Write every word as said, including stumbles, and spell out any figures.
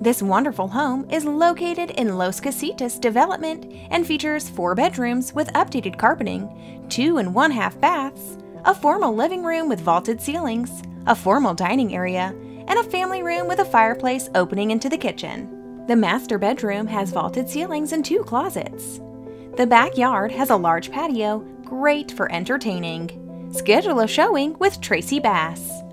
This wonderful home is located in Los Casitas development and features four bedrooms with updated carpeting, two and one half baths, a formal living room with vaulted ceilings, a formal dining area, and a family room with a fireplace opening into the kitchen. The master bedroom has vaulted ceilings and two closets. The backyard has a large patio, great for entertaining. Schedule a showing with Traci Bass.